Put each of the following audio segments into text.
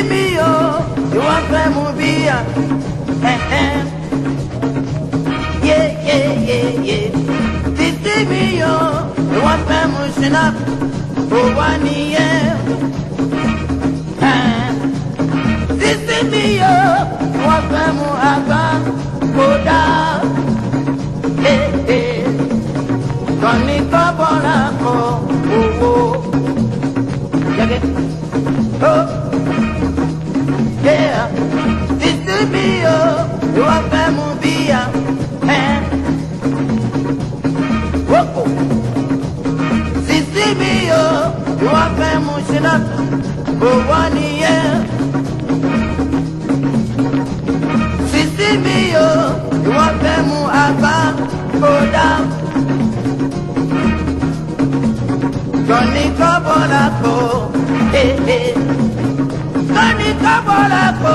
Sisi Mi, oh, you want to movie? Yeah, yeah, yeah, yeah. Sisi Mi, oh, you want to motion up for 1 year? Sisi Mi, oh, you want to move up for down? Hey, hey. Koni kabona ko, oh, jaget, oh. You are a movie, Woko. Sisi Mi, you are a motion up for 1 year. Sisi Mi, you are a move up for down. Johnny Cabonaco, hey, hey. Johnny Cabonaco,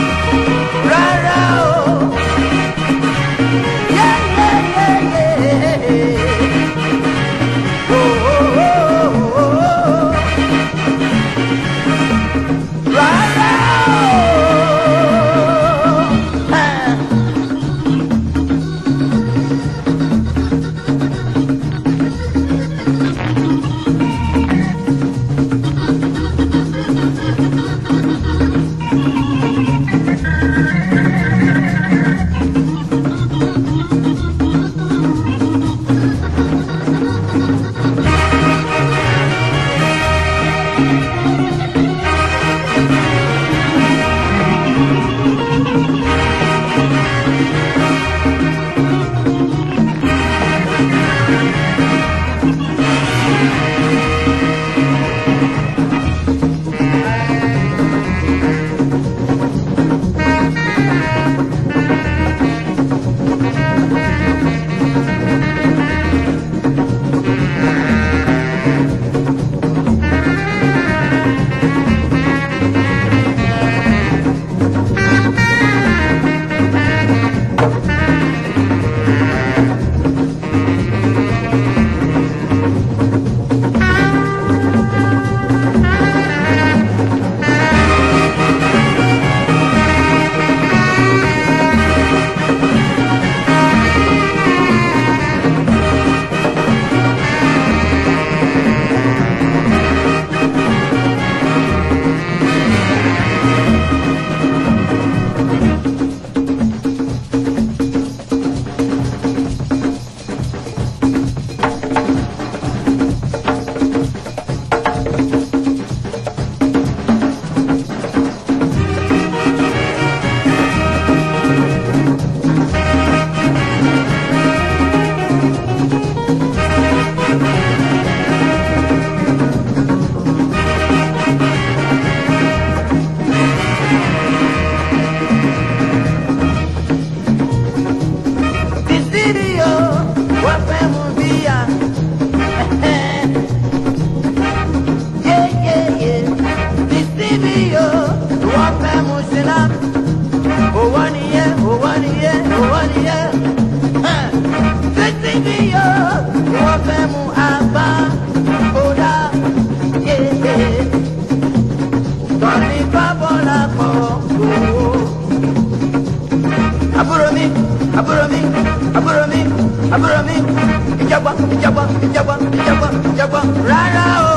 Rara, oh, yeah. Oh. Rara. Aburo mi, Ijaba, Rara.